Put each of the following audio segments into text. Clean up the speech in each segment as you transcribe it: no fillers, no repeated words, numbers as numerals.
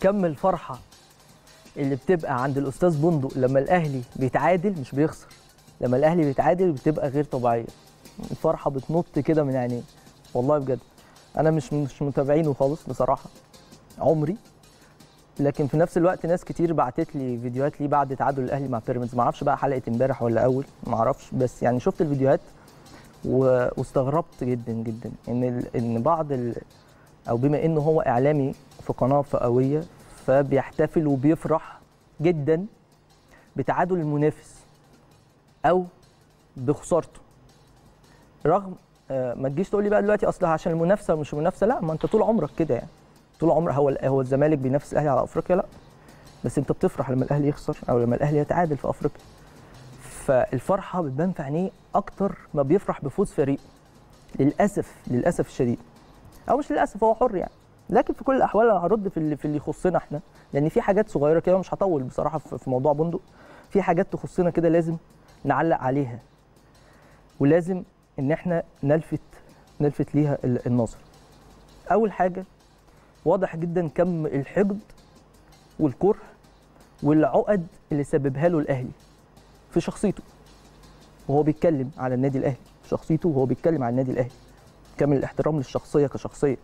كم الفرحه اللي بتبقى عند الاستاذ بندق لما الاهلي بيتعادل، مش بيخسر، لما الاهلي بيتعادل بتبقى غير طبيعيه، الفرحه بتنط كده من عينيه والله بجد. انا مش متابعينه خالص بصراحه عمري، لكن في نفس الوقت ناس كتير بعتت لي فيديوهات ليه بعد تعادل الاهلي مع بيراميدز، ما اعرفش بقى حلقه امبارح ولا اول، ما اعرفش، بس يعني شفت الفيديوهات واستغربت جدا جدا ان بعض او بما انه هو اعلامي في قناه فئويه فبيحتفل وبيفرح جدا بتعادل المنافس او بخسارته، رغم ما تجيش تقول لي بقى دلوقتي اصل عشان المنافسه مش منافسه، لا، ما انت طول عمرك كده يعني، طول عمرك هو الزمالك بينافس الاهلي على افريقيا؟ لا، بس انت بتفرح لما الاهلي يخسر او لما الاهلي يتعادل في افريقيا، فالفرحه بتبان في عينيه اكتر ما بيفرح بفوز فريقه للاسف، للاسف الشديد، او مش للاسف، هو حر يعني. لكن في كل الاحوال انا هرد في اللي يخصنا احنا، لان في حاجات صغيره كده مش هطول بصراحه في موضوع بندق، في حاجات تخصنا كده لازم نعلق عليها ولازم ان احنا نلفت ليها النظر. اول حاجه، واضح جدا كم الحقد والكره والعقد اللي سببها له الاهلي في شخصيته وهو بيتكلم على النادي الاهلي، في شخصيته وهو بيتكلم على النادي الاهلي. كامل الاحترام للشخصيه كشخصيه،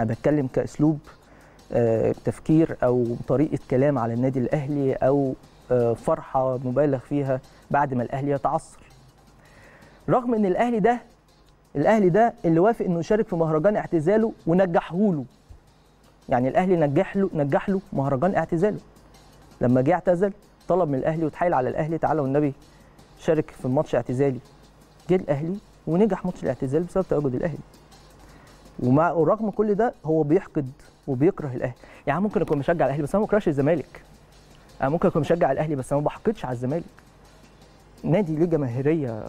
انا بتكلم كاسلوب تفكير او طريقه كلام على النادي الاهلي او فرحه مبالغ فيها بعد ما الاهلي يتعثر، رغم ان الاهلي ده اللي وافق انه يشارك في مهرجان اعتزاله ونجحهوله. يعني الاهلي نجح له مهرجان اعتزاله، لما جه اعتزل طلب من الاهلي واتحايل على الاهلي تعالى والنبي شارك في ماتش اعتزالي، جه الاهلي ونجح ماتش الاعتزال بسبب تواجد الاهلي. ورغم كل ده هو بيحقد وبيكره الاهلي. يعني ممكن اكون مشجع الاهلي بس انا ما بكرهش الزمالك، انا ممكن اكون مشجع الاهلي بس انا ما بحقدش على الزمالك، نادي ليه جماهيريه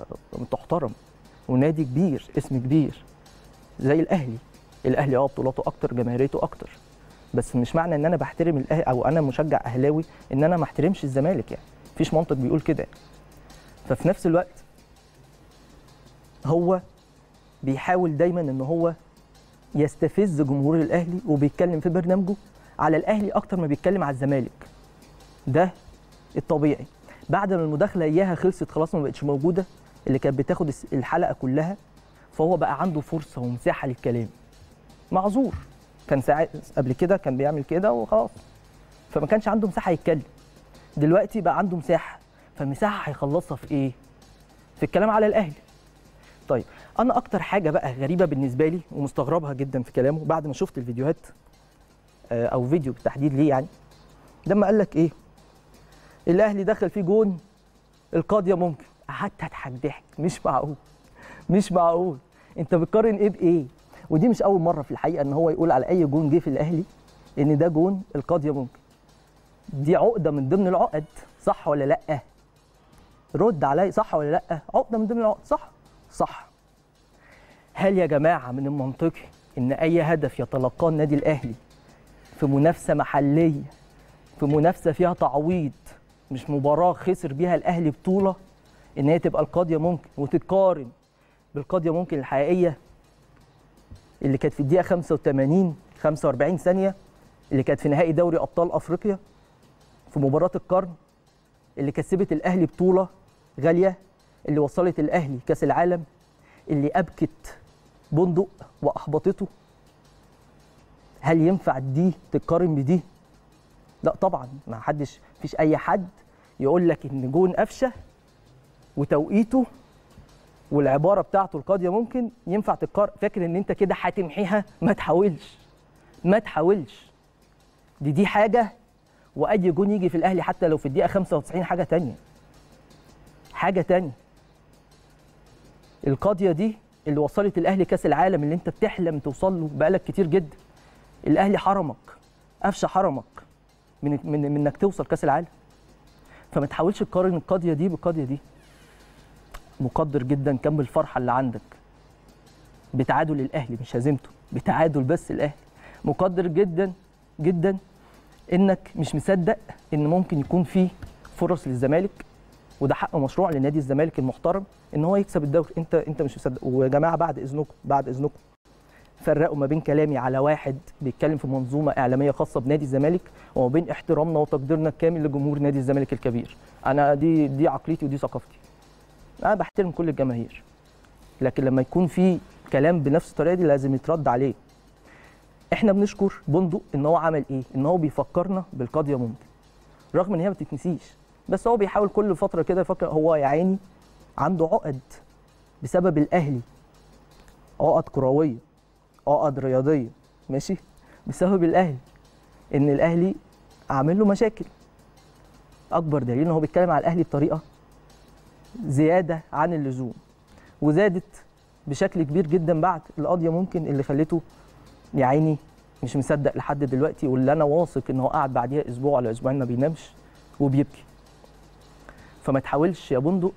تحترم ونادي كبير، اسم كبير زي الاهلي. الاهلي بطولاته اكتر، جماهيريته اكتر، بس مش معنى ان انا بحترم الاهلي او انا مشجع اهلاوي ان انا ما احترمش الزمالك، يعني مفيش منطق بيقول كده. ففي نفس الوقت هو بيحاول دايما ان هو يستفز جمهور الاهلي وبيتكلم في برنامجه على الاهلي اكتر ما بيتكلم على الزمالك، ده الطبيعي. بعد ما المداخله اياها خلصت خلاص ما بقتش موجوده اللي كانت بتاخد الحلقه كلها، فهو بقى عنده فرصه ومساحه للكلام، معذور، كان ساعات قبل كده كان بيعمل كده وخلاص، فما كانش عنده مساحه يتكلم، دلوقتي بقى عنده مساحه، فالمساحه هيخلصها في ايه؟ في الكلام على الاهلي. طيب انا اكتر حاجه بقى غريبه بالنسبه لي ومستغربها جدا في كلامه بعد ما شفت الفيديوهات او فيديو بالتحديد ليه، يعني لما قال لك ايه الاهلي دخل فيه جون القاضيه ممكن، قعدت هتحدحك، مش معقول، مش معقول، انت بتقارن ايه بايه؟ ودي مش اول مره في الحقيقه ان هو يقول على اي جون جه في الاهلي ان ده جون القاضيه ممكن، دي عقده من ضمن العقد، صح ولا لا؟ رد علي، صح ولا لا؟ عقده من ضمن العقد، صح؟ صح. هل يا جماعه من المنطقي ان اي هدف يتلقاه النادي الاهلي في منافسه محليه، في منافسه فيها تعويض، مش مباراه خسر بيها الاهلي بطوله، ان هي تبقى القاضيه ممكن وتتقارن بالقاضيه ممكن الحقيقيه اللي كانت في الدقيقه 85 45 ثانيه اللي كانت في نهائي دوري ابطال افريقيا في مباراه القرن اللي كسبت الاهلي بطوله غاليه، اللي وصلت الاهلي كاس العالم، اللي ابكت بندق واحبطته، هل ينفع دي تتقارن بدي؟ لا طبعا، ما حدش، مفيش اي حد يقول لك ان جون قفشه وتوقيته والعباره بتاعته القاضيه ممكن ينفع تتقارن، فاكر ان انت كده هتمحيها، ما تحاولش، ما تحاولش، دي حاجه، واي جون يجي في الاهلي حتى لو في الدقيقه 95 حاجه ثانيه، حاجه ثانيه. القاضيه دي اللي وصلت الاهلي كاس العالم اللي انت بتحلم توصل له بقالك كتير جدا، الاهلي حرمك، قفشه حرمك من انك توصل كاس العالم، فما تحاولش تقارن القاضيه دي بالقاضيه دي. مقدر جدا كم الفرحه اللي عندك بتعادل الاهلي، مش هزيمته، بتعادل بس الاهلي، مقدر جدا جدا انك مش مصدق ان ممكن يكون في فرص للزمالك، وده حق مشروع لنادي الزمالك المحترم ان هو يكسب الدوري، انت مش مصدق. ويا جماعه بعد اذنكم، فرقوا ما بين كلامي على واحد بيتكلم في منظومه اعلاميه خاصه بنادي الزمالك وما بين احترامنا وتقديرنا الكامل لجمهور نادي الزمالك الكبير. انا دي عقليتي ودي ثقافتي. انا بحترم كل الجماهير. لكن لما يكون في كلام بنفس الطريقه دي لازم يترد عليه. احنا بنشكر بندق ان هو عمل ايه؟ ان هو بيفكرنا بالقضيه ممكن. رغم ان هي ما بتتنسيش، بس هو بيحاول كل فتره كده يفكر. هو يا عيني عنده عقد بسبب الاهلي. عقد كرويه، عقد رياضيه، ماشي؟ بسبب الاهلي. ان الاهلي عامل له مشاكل. اكبر دليل ان هو بيتكلم على الاهلي بطريقه زياده عن اللزوم. وزادت بشكل كبير جدا بعد القضيه ممكن اللي خلته يا عيني مش مصدق لحد دلوقتي، واللي انا واثق ان هو قعد بعديها اسبوع ولا اسبوعين ما بينامش وبيبكي. فما تحاولش يا بندق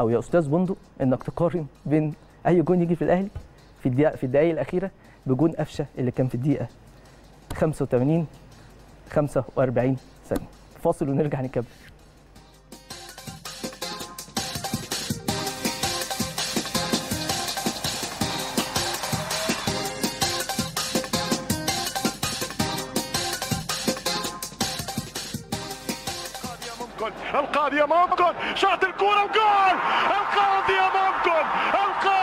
او يا استاذ بندق انك تقارن بين اي جون يجي في الاهلي في الدقائق الاخيره بجون قفشه اللي كان في الدقيقه 85 45 ثانيه. فاصل ونرجع نكمل. القاضية ممكن شاط الكورة وجول. القاضية ممكن